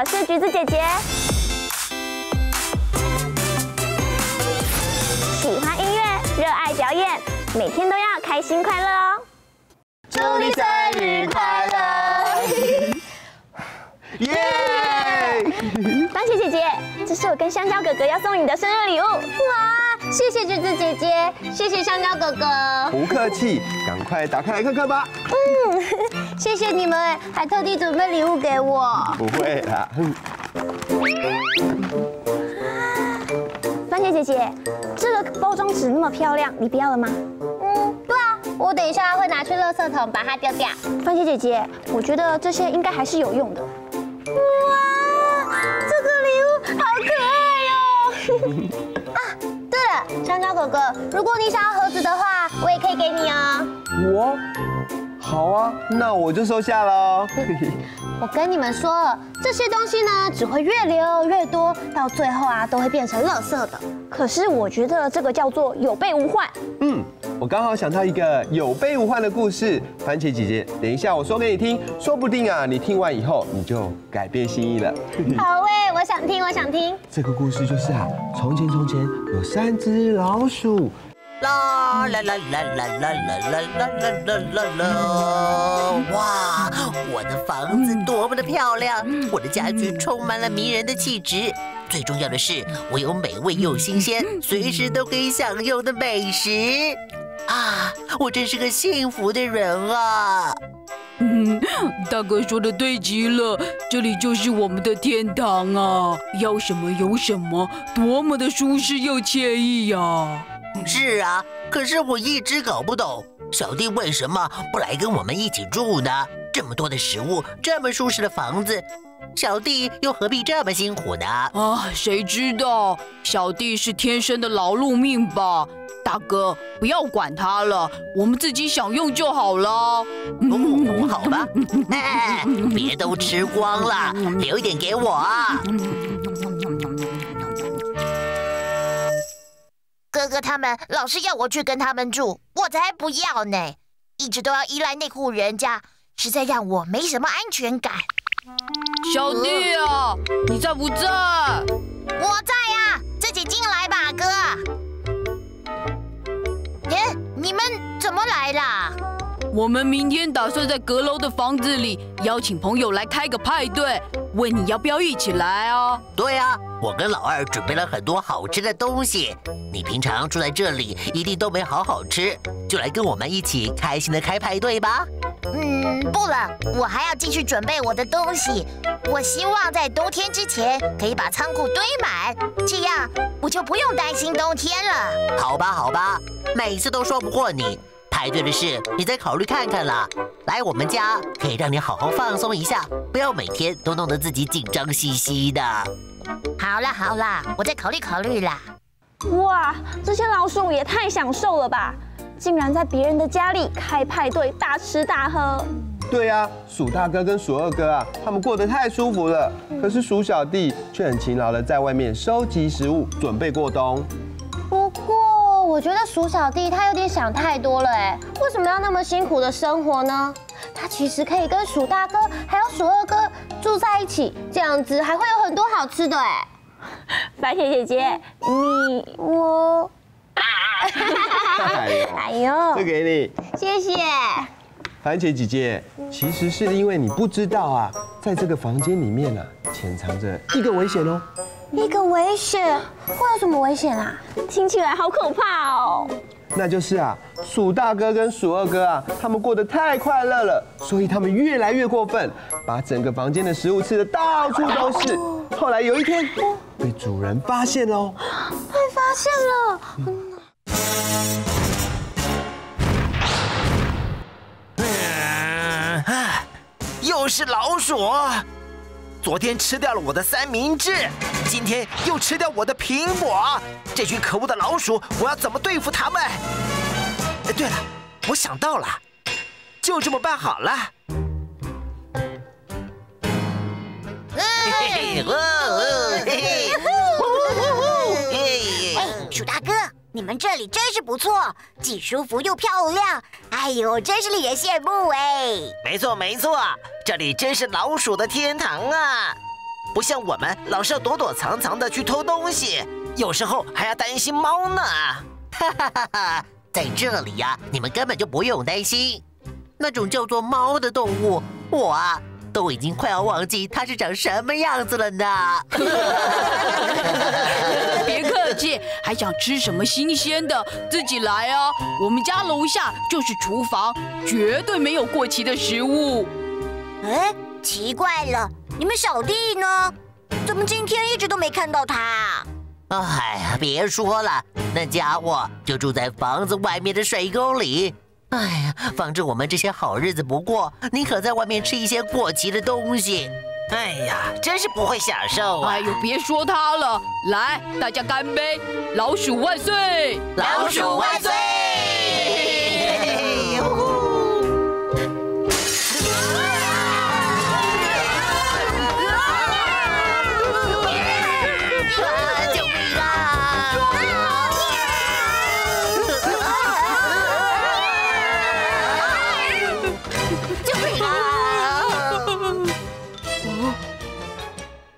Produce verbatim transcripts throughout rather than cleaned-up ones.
我是橘子姐姐。喜欢音乐，热爱表演，每天都要开心快乐哦！祝你生日快乐！耶！番茄姐姐，这是我跟香蕉哥哥要送你的生日礼物。哇，谢谢橘子姐姐，谢谢香蕉哥哥。不客气，赶快打开来看看吧。嗯，谢谢你们，还特地准备礼物给我。不会啦。番茄姐姐，这个包装纸那么漂亮，你不要了吗？嗯，对啊，我等一下会拿去垃圾桶把它丢掉。番茄姐姐，我觉得这些应该还是有用的。 好可爱哟！啊，对了，香蕉哥哥，如果你想要盒子的话，我也可以给你哦。我？好啊，那我就收下喽。我跟你们说了，这些东西呢，只会越留越多，到最后啊，都会变成垃圾的。可是我觉得这个叫做有备无患。嗯，我刚好想到一个有备无患的故事，番茄姐姐，等一下我说给你听，说不定啊，你听完以后你就改变心意了。好喂，我想听，我想听。这个故事就是啊，从前从前有三只老鼠。 啦啦啦啦啦啦啦啦啦啦啦！哇，我的房子多么的漂亮，我的家具充满了迷人的气质。最重要的是，我有美味又新鲜，随时都可以享用的美食。啊，我真是个幸福的人啊！嗯，大哥说的对极了，这里就是我们的天堂啊！要什么有什么，多么的舒适又惬意呀！ 是啊，可是我一直搞不懂，小弟为什么不来跟我们一起住呢？这么多的食物，这么舒适的房子，小弟又何必这么辛苦呢？啊，谁知道，小弟是天生的劳碌命吧？大哥，不要管他了，我们自己享用就好了。嗯、哦，好吧，哎，别都吃光了，留一点给我。 哥哥他们老是要我去跟他们住，我才不要呢！一直都要依赖那户人家，实在让我没什么安全感。小弟啊，你在不在？我在啊，自己进来吧，哥。耶，你们怎么来啦？我们明天打算在阁楼的房子里邀请朋友来开个派对，问你要不要一起来啊？对啊。 我跟老二准备了很多好吃的东西，你平常住在这里一定都没好好吃，就来跟我们一起开心的开派对吧。嗯，不了，我还要继续准备我的东西。我希望在冬天之前可以把仓库堆满，这样我就不用担心冬天了。好吧，好吧，每次都说不过你。 排队的事，你再考虑看看啦。来我们家可以让你好好放松一下，不要每天都弄得自己紧张兮兮的。好啦好啦，我再考虑考虑啦。哇，这些老鼠也太享受了吧！竟然在别人的家里开派对，大吃大喝。对啊，鼠大哥跟鼠二哥啊，他们过得太舒服了。可是鼠小弟却很勤劳的在外面收集食物，准备过冬。 我觉得鼠小弟他有点想太多了哎，为什么要那么辛苦的生活呢？他其实可以跟鼠大哥还有鼠二哥住在一起，这样子还会有很多好吃的哎。番茄姐姐，你我，哎呦，这给你，谢谢。番茄姐姐，其实是因为你不知道啊，在这个房间里面啊，潜藏着一个危险哦。 一个危险，会有什么危险啊？听起来好可怕哦！那就是啊，鼠大哥跟鼠二哥啊，他们过得太快乐了，所以他们越来越过分，把整个房间的食物吃得到处都是。后来有一天，被主人发现喽，被发现了。嗯，啊，又是老鼠。 昨天吃掉了我的三明治，今天又吃掉我的苹果，这群可恶的老鼠，我要怎么对付它们？哎，对了，我想到了，就这么办好了。哎，鼠大哥，你们这里真是不错，既舒服又漂亮，哎呦，真是令人羡慕哎。没错没错。 这里真是老鼠的天堂啊！不像我们老是要躲躲藏藏的去偷东西，有时候还要担心猫呢。哈哈哈哈，在这里呀、啊，你们根本就不用担心。那种叫做猫的动物，我啊都已经快要忘记它是长什么样子了呢。别客气，还想吃什么新鲜的，自己来啊！我们家楼下就是厨房，绝对没有过期的食物。哎，奇怪了，你们小弟呢？怎么今天一直都没看到他啊？哎，别说了，那家伙就住在房子外面的水沟里。哎呀，防止我们这些好日子不过，你可在外面吃一些过期的东西。哎呀，真是不会享受啊！哎呦，别说他了，来，大家干杯！老鼠万岁！老鼠万岁！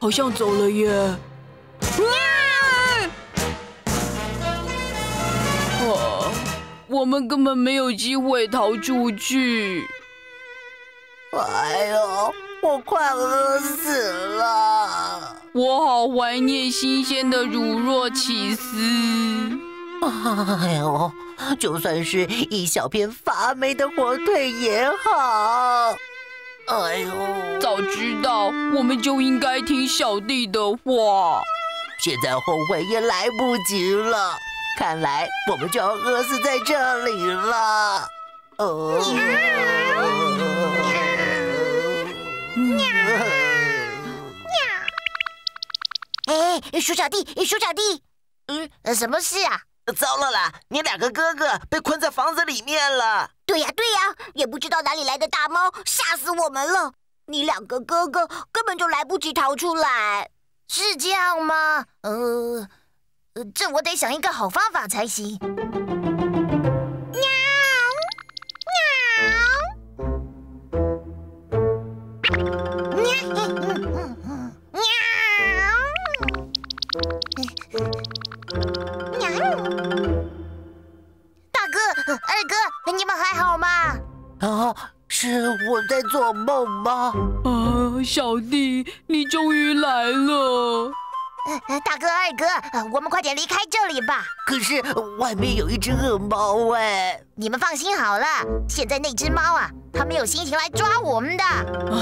好像走了耶！哦，我们根本没有机会逃出去。哎呦，我快饿死了！我好怀念新鲜的乳酪起司。哎呦，就算是一小片发霉的火腿也好。 哎呦！早知道我们就应该听小弟的话，现在后悔也来不及了。看来我们就要饿死在这里了。哦，哎，鼠小弟，鼠小弟，嗯，什么事啊？糟了啦！你两个哥哥被困在房子里面了。 对呀对呀，也不知道哪里来的大猫，吓死我们了！你两个哥哥根本就来不及逃出来，是这样吗？呃，呃这我得想一个好方法才行。喵喵喵喵喵。 二哥，你们还好吗？啊，是我在做梦吗？啊，小弟，你终于来了。大哥，二哥，我们快点离开这里吧。可是外面有一只恶猫哎！你们放心好了，现在那只猫啊，它没有心情来抓我们的。啊，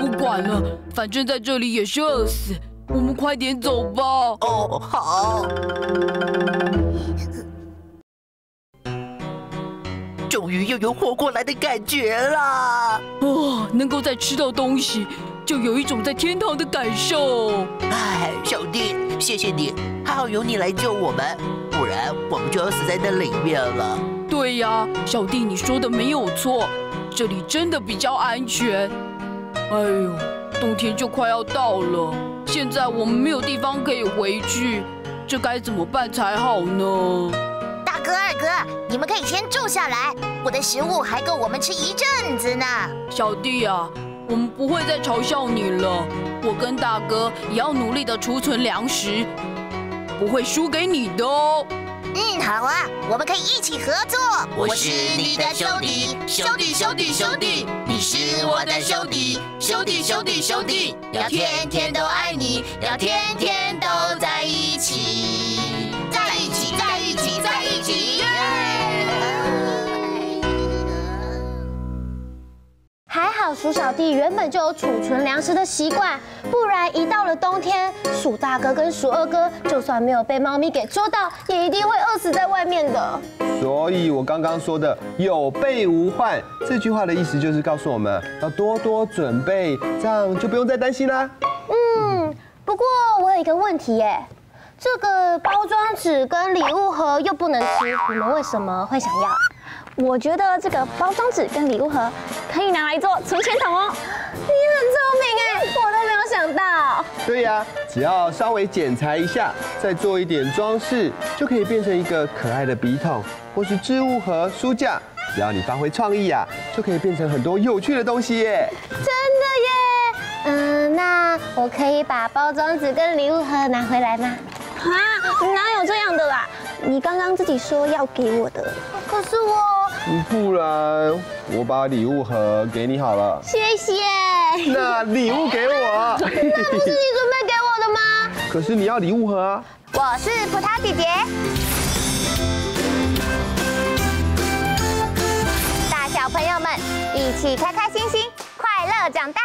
不管了，反正在这里也是饿死，我们快点走吧。哦，好。 终于又有活过来的感觉啦！哦，能够再吃到东西，就有一种在天堂的感受。哎，小弟，谢谢你，还好有你来救我们，不然我们就要死在那里面了。对呀，小弟，你说的没有错，这里真的比较安全。哎呦，冬天就快要到了，现在我们没有地方可以回去，这该怎么办才好呢？ 哥，二哥，你们可以先住下来，我的食物还够我们吃一阵子呢。小弟啊，我们不会再嘲笑你了。我跟大哥也要努力的储存粮食，不会输给你的哦。嗯，好啊，我们可以一起合作。我是你的兄弟，兄弟兄弟兄弟，你是我的兄弟，兄弟兄弟兄弟，要天天都爱你，要天天都在一起。 在一起，在一起，在一起！耶！还好鼠小弟原本就有储存粮食的习惯，不然一到了冬天，鼠大哥跟鼠二哥就算没有被猫咪给捉到，也一定会饿死在外面的。所以我刚刚说的“有备无患”这句话的意思，就是告诉我们要多多准备，这样就不用再担心啦。嗯，不过我有一个问题耶。 这个包装纸跟礼物盒又不能吃，你们为什么会想要？我觉得这个包装纸跟礼物盒可以拿来做存钱筒哦。你很聪明哎，我都没有想到。对呀、啊，只要稍微剪裁一下，再做一点装饰，就可以变成一个可爱的笔筒，或是置物盒、书架。只要你发挥创意啊，就可以变成很多有趣的东西耶。真的耶。嗯。那我可以把包装纸跟礼物盒拿回来吗？啊，哪有这样的啦？你刚刚自己说要给我的。可是我……不然我把礼物盒给你好了。谢谢。那礼物给我。那不是你准备给我的吗？可是你要礼物盒啊。我是葡萄姐姐。大小朋友们一起开开心心，快乐长大。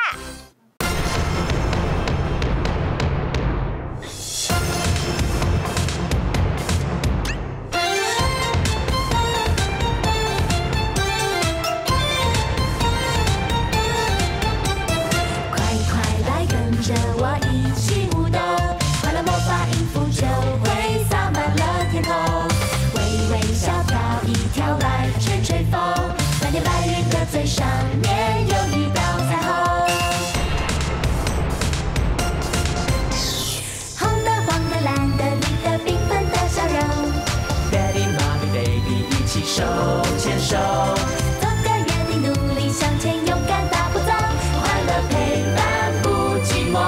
最上面有一道彩虹，红的、黄的、蓝的、绿的，缤纷的笑容。Daddy, Mommy, Baby， 一起手牵手，做个圆领，努力向前，勇敢大步走，快乐陪伴不寂寞。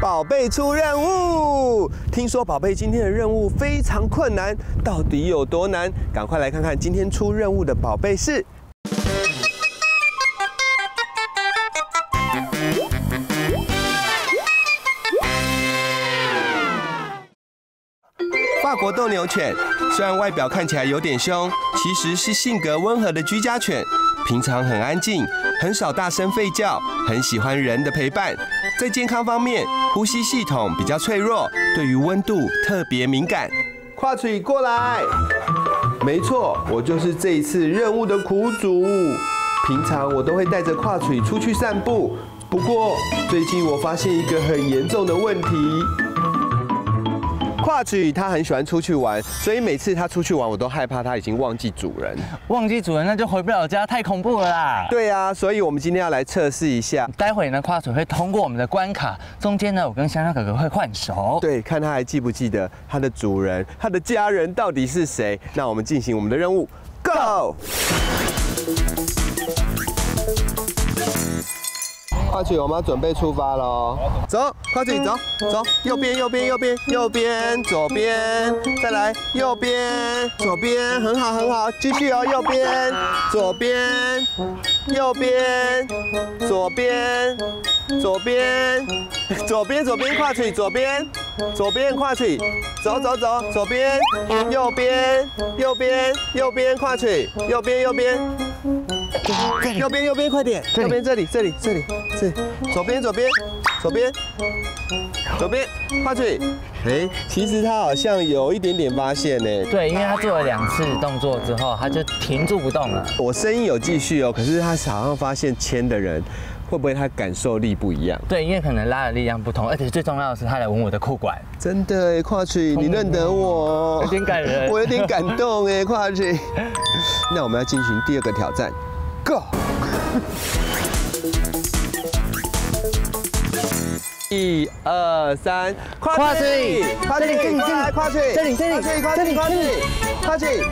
宝贝出任务，听说宝贝今天的任务非常困难，到底有多难？赶快来看看今天出任务的宝贝是。法国斗牛犬，虽然外表看起来有点凶，其实是性格温和的居家犬，平常很安静，很少大声吠叫，很喜欢人的陪伴。 在健康方面，呼吸系统比较脆弱，对于温度特别敏感。跨腿过来，没错，我就是这一次任务的苦主。平常我都会带着跨腿出去散步，不过最近我发现一个很严重的问题。跨腿他很喜欢出去玩，所以每次他出去玩，我都害怕他已经忘记主人。忘记主人那就回不了家，太恐怖了啦！对啊，所以我们今天要来测试一下。待会呢，跨腿会通过我们的关卡，中间呢，我跟香香哥哥会换手。对，看他还记不记得他的主人、他的家人到底是谁。那我们进行我们的任务 ，Go！ 跨腿，我们要准备出发喽！走，跨腿，走走，右边，右边，右边，右边，左边，再来，右边，左边，很好，很好，继续哦，右边，左边，右边，左边，左边，左边，左边，跨腿，左边，左边，跨腿，走走走，左边，右边，右边，右边，跨腿，右边，右边。 右边，右边，快点！右边这里，这里，这里，这里。左边，左边，左边，左边，跨腿。哎，其实他好像有一点点发现呢。对，因为他做了两次动作之后，他就停住不动了。我声音有继续哦，可是他好像发现牵的人会不会他感受力不一样？对，因为可能拉的力量不同，而且最重要的是他来闻我的裤管。真的哎，跨腿，你认得我？有点感人。我有点感动哎，跨腿。那我们要进行第二个挑战。 Go！ 一二三，跨腿，跨腿，这里这里，跨腿，这里这里，跨腿，跨腿，跨腿，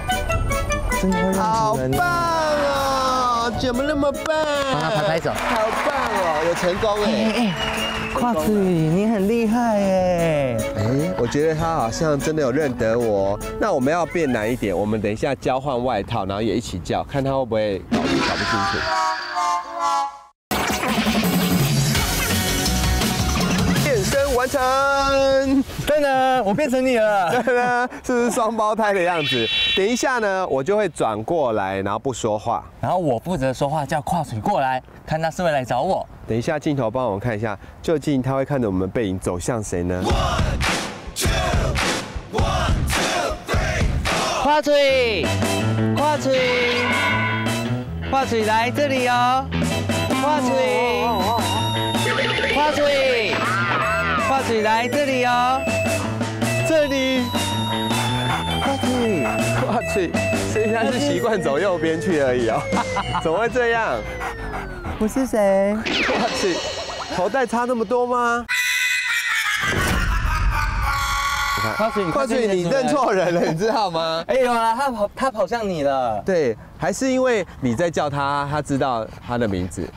好棒哦！怎么那么棒？帮他拍拍手，好棒哦！我成功哎！跨腿，你很厉害哎！哎，我觉得他好像真的有认得我。那我们要变难一点，我们等一下交换外套，然后也一起叫，看他会不会。 搞不清楚。完成！噔噔，我变成你了，噔噔，是不是双胞胎的样子？等一下呢，我就会转过来，然后不说话，然后我负责说话，叫跨水过来，看他是会来找我。等一下镜头帮我们看一下，究竟他会看着我们背影走向谁呢？ 跨嘴，跨嘴，跨嘴来这里哦！跨嘴，跨嘴，跨嘴来这里哦！这里，跨嘴，跨嘴，所以他是习惯走右边去而已哦，怎么会这样？我是谁？跨嘴，头带差那么多吗？ 跨嘴，跨嘴，你认错人了，你知道吗？哎呦啦，他跑，他跑向你了。对，还是因为你在叫他，他知道他的名字。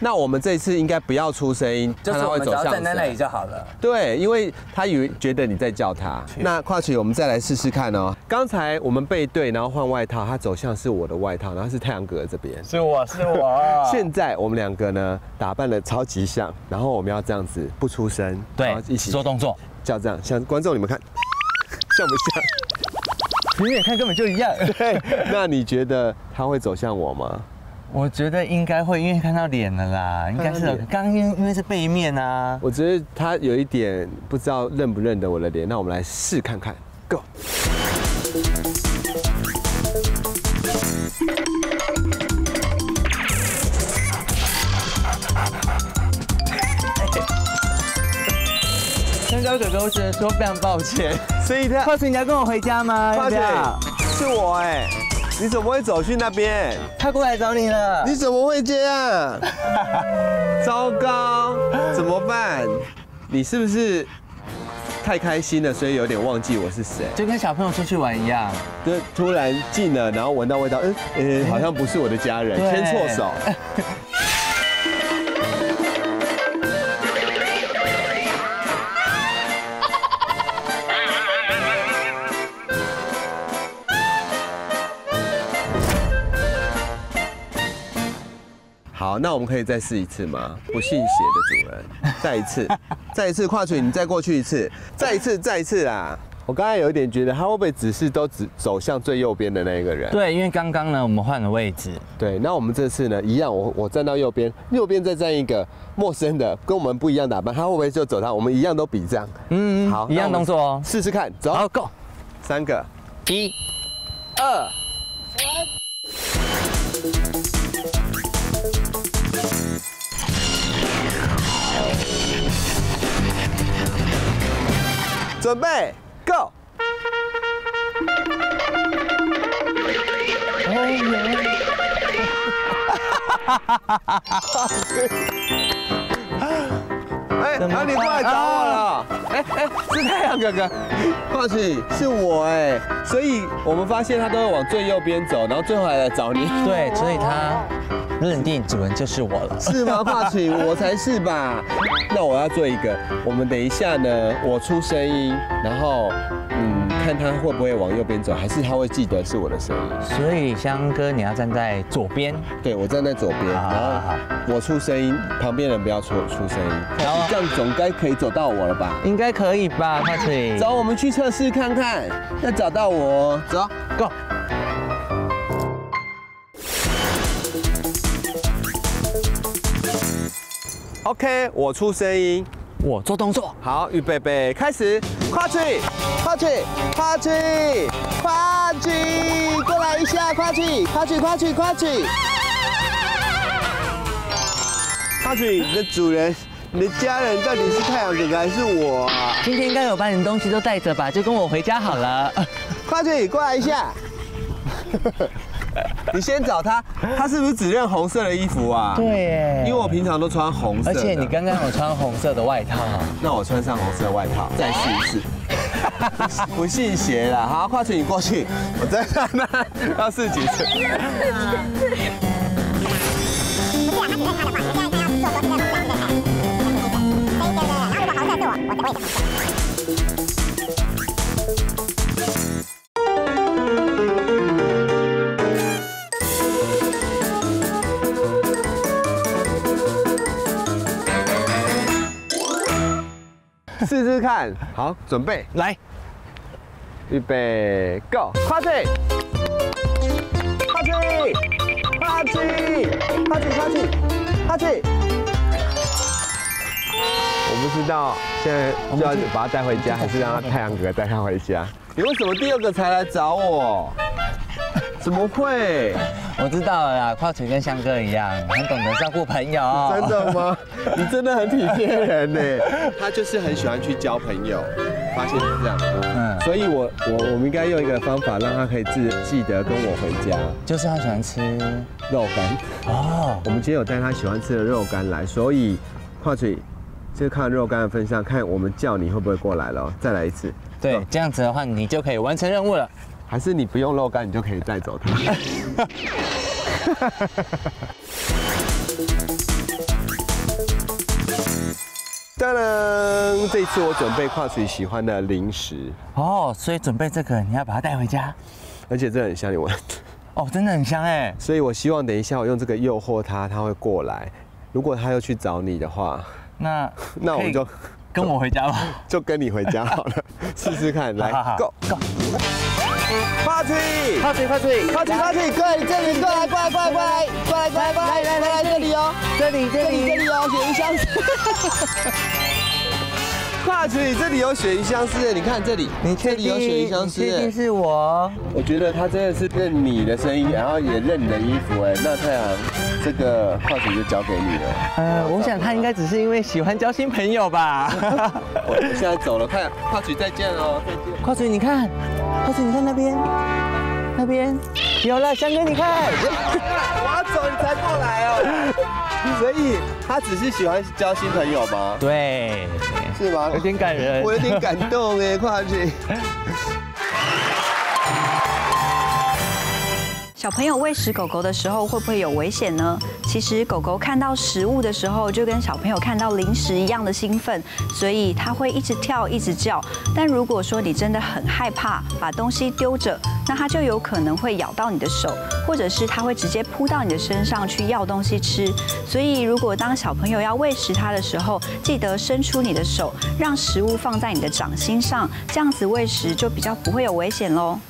那我们这次应该不要出声音，就是我们只要站在那里就好了。对，因为他以为觉得你在叫他。那跨嘴，我们再来试试看哦。刚才我们背对，然后换外套，他走向是我的外套，然后是太阳哥这边。是我是我。现在我们两个呢，打扮得超级像，然后我们要这样子不出声，对，一起做动作。 叫这样，像观众你们看，像不像？远远看根本就一样。对，那你觉得他会走向我吗？我觉得应该会，因为看到脸了啦，应该是。刚因因为是背面啊。我觉得他有一点不知道认不认得我的脸，那我们来试看看 ，Go。香蕉哥哥，我只能说非常抱歉。所以他，跨嘴，你要跟我回家吗？跨嘴，是我哎，你怎么会走去那边？他过来找你了。你怎么会这样？糟糕，怎么办？你是不是太开心了，所以有点忘记我是谁？就跟小朋友出去玩一样，就突然进了，然后闻到味道，嗯嗯，好像不是我的家人，牵错手。 好，那我们可以再试一次吗？不信邪的主人，再一次，再一次，跨嘴，你再过去一次，再一次，再一次啦！我刚才有一点觉得，他会不会只是都只走向最右边的那个人？对，因为刚刚呢，我们换了位置。对，那我们这次呢，一样，我我站到右边，右边再站一个陌生的，跟我们不一样打扮，他会不会就走到我们一样都比这样？嗯，好，一样动作哦，试试看，走，好 ，Go， 三个，一，二，三。 准备 ，Go！ 哎，那你过来找我了？哎哎，是太阳哥哥，跨嘴是我哎，所以我们发现他都会往最右边走，然后最后还来找你。对，所以他认定主人就是我了，是吗？跨嘴，我才是吧？那我要做一个，我们等一下呢，我出声音，然后嗯，看他会不会往右边走，还是他会记得是我的声音。所以香哥，你要站在左边，对我站在左边，然后我出声音，旁边人不要出出声音，然后。 这样总该可以走到我了吧？应该可以吧，跨嘴。走，我们去测试看看，要找到我，走 ，Go。OK， 我出声音，我做动作。好，预备备，开始。跨嘴，跨嘴，跨嘴，跨嘴，过来一下，跨嘴，跨嘴，跨嘴，跨嘴。跨嘴，你的主人。 你的家人到底是太阳哥哥还是我啊？今天应该有把你的东西都带着吧，就跟我回家好了。跨嘴，过来一下。你先找他，他是不是只认红色的衣服啊？对耶。因为我平常都穿红色。而且你刚刚有穿红色的外套。那我穿上红色的外套，再试一次。不信邪啦！好，跨嘴，你过去，我再看他要试几次。试试看。好，准备，来，预备 ，Go！ 哈气，哈气，哈气，哈气，哈气，哈气。我不知道现在就要把它带回家，还是让它太阳哥带它回家？你为什么第二个才来找我？怎么会？我知道了啦，跨嘴跟香哥一样，很懂得照顾朋友。真的吗？你真的很体贴人呢。他就是很喜欢去交朋友，发现是这样。嗯，所以我我我们应该用一个方法，让他可以自记得跟我回家。就是他喜欢吃肉干哦。我们今天有带他喜欢吃的肉干来，所以跨嘴，这看肉干的份上，看我们叫你会不会过来了。再来一次。对，这样子的话，你就可以完成任务了。 还是你不用肉干，你就可以带走它。当然，这次我准备跨水喜欢的零食哦，所以准备这个你要把它带回家，而且这很香，你闻。哦，真的很香哎，所以我希望等一下我用这个诱惑它，它会过来。如果它又去找你的话，那那我们就跟我回家吧，就跟你回家好了，试试看，来 ，Go Go。 Party，Party，Party，Party，Party， 过来，这里，过来，过来，过来，过来，过来，过来，来来来，这里哦，这里，这里，这里有雪鱼香丝。Party， 这里有雪鱼香丝，你看这里，你这里有雪鱼香丝，这里是我。我觉得他真的是认你的声音，然后也认你的衣服，哎，那太阳，这个话题就交给你了。呃，我想他应该只是因为喜欢交新朋友吧。我现在走了，看，跨嘴再见哦，再见。跨嘴，你看。 跨嘴，你看那边，那边有了，翔哥，你看，我要走你才过来哦。所以他只是喜欢交新朋友吗？对，是吗？有点感人，我有点感动哎，跨嘴。小朋友喂食狗狗的时候会不会有危险呢？其实狗狗看到食物的时候，就跟小朋友看到零食一样的兴奋，所以它会一直跳一直叫。但如果说你真的很害怕，把东西丢着，那它就有可能会咬到你的手，或者是它会直接扑到你的身上去要东西吃。所以如果当小朋友要喂食它的时候，记得伸出你的手，让食物放在你的掌心上，这样子喂食就比较不会有危险咯。